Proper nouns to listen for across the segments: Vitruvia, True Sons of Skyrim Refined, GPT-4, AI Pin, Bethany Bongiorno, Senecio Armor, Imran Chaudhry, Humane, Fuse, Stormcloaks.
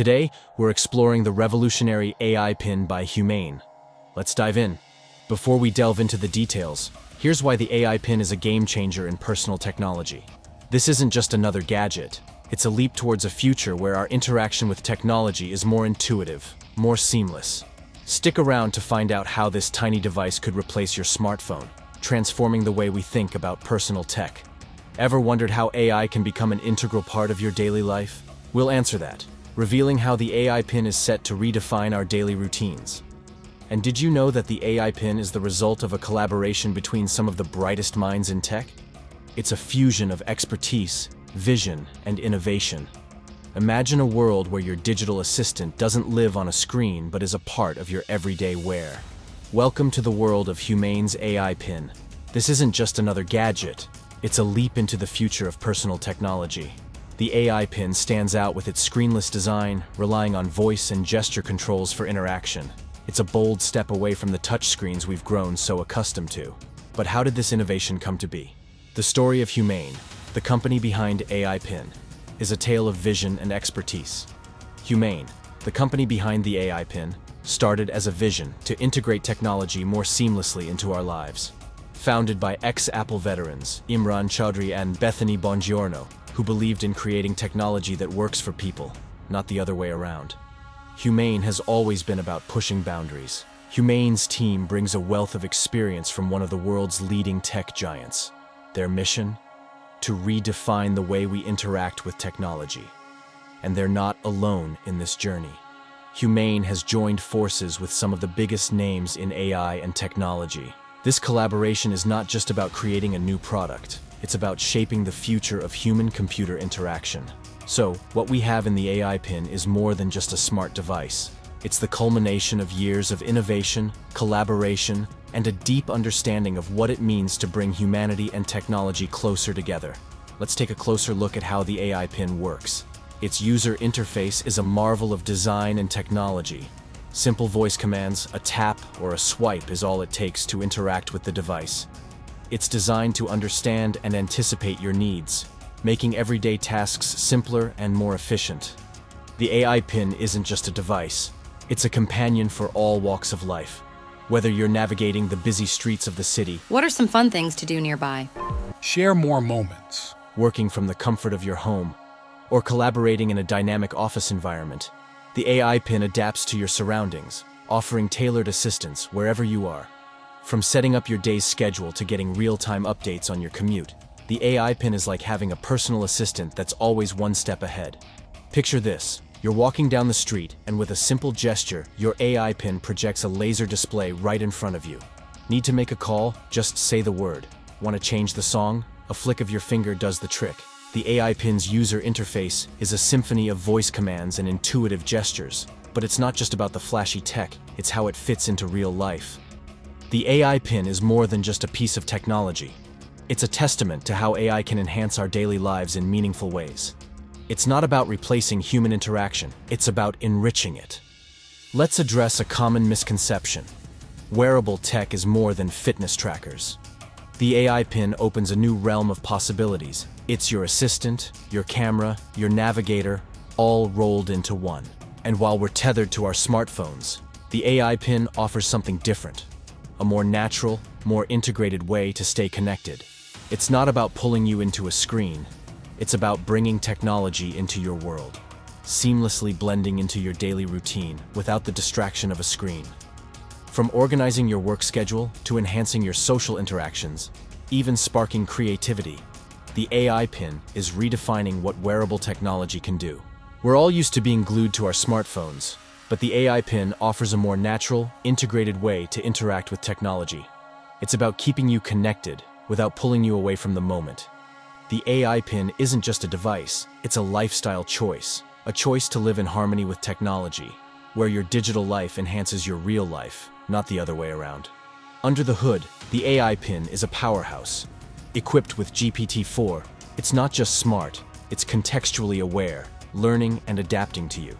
Today, we're exploring the revolutionary AI Pin by Humane. Let's dive in. Before we delve into the details, here's why the AI Pin is a game changer in personal technology. This isn't just another gadget. It's a leap towards a future where our interaction with technology is more intuitive, more seamless. Stick around to find out how this tiny device could replace your smartphone, transforming the way we think about personal tech. Ever wondered how AI can become an integral part of your daily life? We'll answer that, revealing how the AI Pin is set to redefine our daily routines. And did you know that the AI Pin is the result of a collaboration between some of the brightest minds in tech? It's a fusion of expertise, vision, and innovation. Imagine a world where your digital assistant doesn't live on a screen but is a part of your everyday wear. Welcome to the world of Humane's AI Pin. This isn't just another gadget. It's a leap into the future of personal technology. The AI Pin stands out with its screenless design, relying on voice and gesture controls for interaction. It's a bold step away from the touchscreens we've grown so accustomed to. But how did this innovation come to be? The story of Humane, the company behind AI Pin, is a tale of vision and expertise. Humane, the company behind the AI Pin, started as a vision to integrate technology more seamlessly into our lives. Founded by ex-Apple veterans Imran Chaudhry and Bethany Bongiorno, who believed in creating technology that works for people, not the other way around. Humane has always been about pushing boundaries. Humane's team brings a wealth of experience from one of the world's leading tech giants. Their mission? To redefine the way we interact with technology. And they're not alone in this journey. Humane has joined forces with some of the biggest names in AI and technology. This collaboration is not just about creating a new product, it's about shaping the future of human-computer interaction. So, what we have in the AI Pin is more than just a smart device. It's the culmination of years of innovation, collaboration, and a deep understanding of what it means to bring humanity and technology closer together. Let's take a closer look at how the AI Pin works. Its user interface is a marvel of design and technology. Simple voice commands, a tap, or a swipe is all it takes to interact with the device. It's designed to understand and anticipate your needs, making everyday tasks simpler and more efficient. The AI Pin isn't just a device. It's a companion for all walks of life. Whether you're navigating the busy streets of the city. What are some fun things to do nearby? Share more moments. Working from the comfort of your home or collaborating in a dynamic office environment, the AI Pin adapts to your surroundings, offering tailored assistance wherever you are. From setting up your day's schedule to getting real-time updates on your commute, the AI Pin is like having a personal assistant that's always one step ahead. Picture this. You're walking down the street, and with a simple gesture, your AI Pin projects a laser display right in front of you. Need to make a call? Just say the word. Want to change the song? A flick of your finger does the trick. The AI Pin's user interface is a symphony of voice commands and intuitive gestures. But it's not just about the flashy tech, it's how it fits into real life. The AI Pin is more than just a piece of technology. It's a testament to how AI can enhance our daily lives in meaningful ways. It's not about replacing human interaction, it's about enriching it. Let's address a common misconception. Wearable tech is more than fitness trackers. The AI Pin opens a new realm of possibilities. It's your assistant, your camera, your navigator, all rolled into one. And while we're tethered to our smartphones, the AI Pin offers something different, a more natural, more integrated way to stay connected. It's not about pulling you into a screen. It's about bringing technology into your world, seamlessly blending into your daily routine without the distraction of a screen. From organizing your work schedule to enhancing your social interactions, even sparking creativity, the AI Pin is redefining what wearable technology can do. We're all used to being glued to our smartphones, but the AI Pin offers a more natural, integrated way to interact with technology. It's about keeping you connected without pulling you away from the moment. The AI Pin isn't just a device, it's a lifestyle choice. A choice to live in harmony with technology, where your digital life enhances your real life, not the other way around. Under the hood, the AI Pin is a powerhouse. Equipped with GPT-4, it's not just smart, it's contextually aware, learning and adapting to you.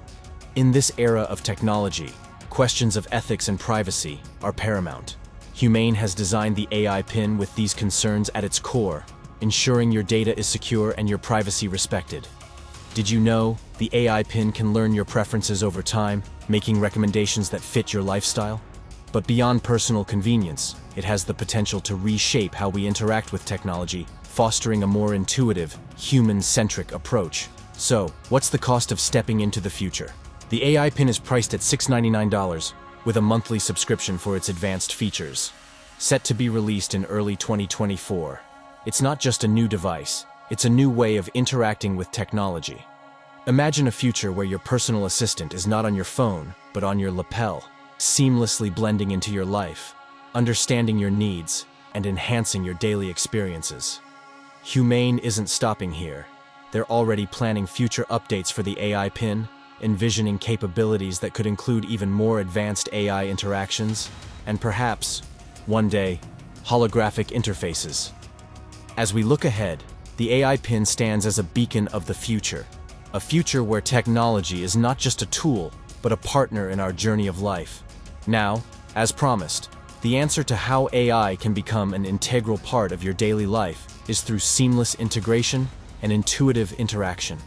In this era of technology, questions of ethics and privacy are paramount. Humane has designed the AI Pin with these concerns at its core, ensuring your data is secure and your privacy respected. Did you know the AI Pin can learn your preferences over time, making recommendations that fit your lifestyle? But beyond personal convenience, it has the potential to reshape how we interact with technology, fostering a more intuitive, human-centric approach. So, what's the cost of stepping into the future? The AI Pin is priced at $699, with a monthly subscription for its advanced features. Set to be released in early 2024. It's not just a new device, it's a new way of interacting with technology. Imagine a future where your personal assistant is not on your phone, but on your lapel, seamlessly blending into your life, understanding your needs, and enhancing your daily experiences. Humane isn't stopping here. They're already planning future updates for the AI Pin, envisioning capabilities that could include even more advanced AI interactions, and perhaps, one day, holographic interfaces. As we look ahead, the AI Pin stands as a beacon of the future, a future where technology is not just a tool, but a partner in our journey of life. Now, as promised, the answer to how AI can become an integral part of your daily life is through seamless integration and intuitive interaction.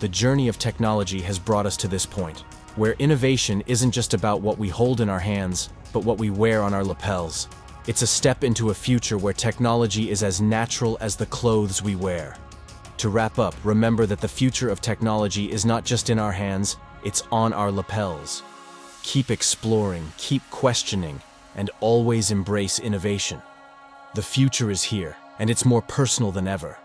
The journey of technology has brought us to this point, where innovation isn't just about what we hold in our hands, but what we wear on our lapels. It's a step into a future where technology is as natural as the clothes we wear. To wrap up, remember that the future of technology is not just in our hands, it's on our lapels. Keep exploring, keep questioning, and always embrace innovation. The future is here, and it's more personal than ever.